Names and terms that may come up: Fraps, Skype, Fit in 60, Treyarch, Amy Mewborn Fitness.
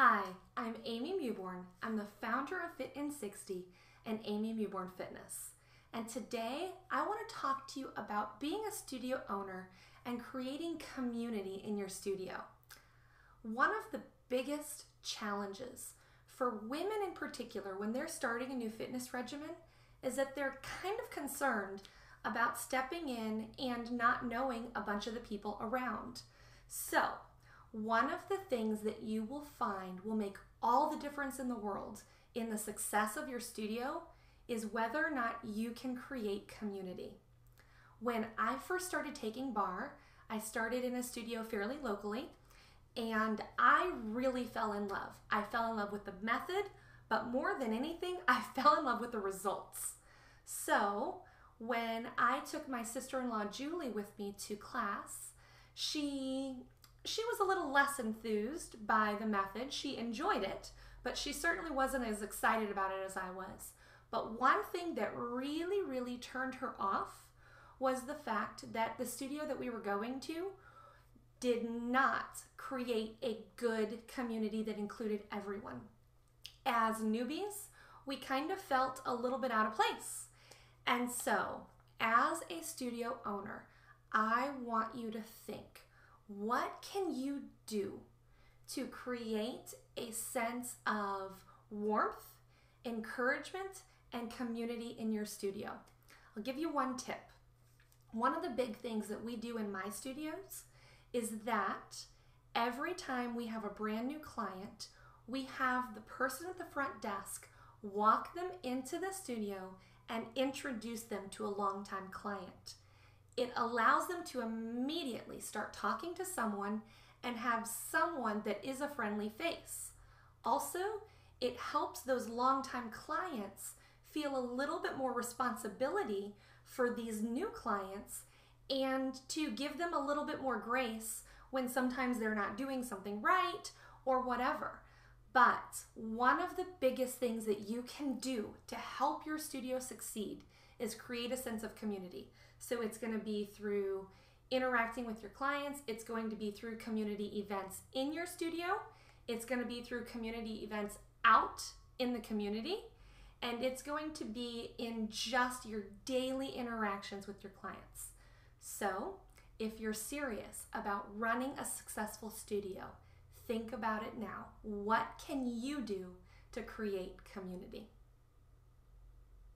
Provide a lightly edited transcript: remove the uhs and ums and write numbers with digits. Hi, I'm Amy Mewborn. I'm the founder of Fit in 60 and Amy Mewborn Fitness. And today I want to talk to you about being a studio owner and creating community in your studio. One of the biggest challenges for women in particular when they're starting a new fitness regimen is that they're kind of concerned about stepping in and not knowing a bunch of the people around. So, one of the things that you will find will make all the difference in the world in the success of your studio is whether or not you can create community. When I first started taking bar, I started in a studio fairly locally, and I really fell in love. I fell in love with the method, but more than anything, I fell in love with the results. So when I took my sister-in-law Julie with me to class, she was a little less enthused by the method. She enjoyed it, but she certainly wasn't as excited about it as I was. But one thing that really, really turned her off was the fact that the studio that we were going to did not create a good community that included everyone. As newbies, we kind of felt a little bit out of place. And so, as a studio owner, I want you to think, what can you do to create a sense of warmth, encouragement, and community in your studio? I'll give you one tip. One of the big things that we do in my studios is that every time we have a brand new client, we have the person at the front desk walk them into the studio and introduce them to a longtime client. It allows them to immediately start talking to someone and have someone that is a friendly face. Also, it helps those longtime clients feel a little bit more responsibility for these new clients and to give them a little bit more grace when sometimes they're not doing something right or whatever. But one of the biggest things that you can do to help your studio succeed is create a sense of community. So it's going to be through interacting with your clients, it's going to be through community events in your studio, it's going to be through community events out in the community, and it's going to be in just your daily interactions with your clients. So if you're serious about running a successful studio, think about it now. What can you do to create community?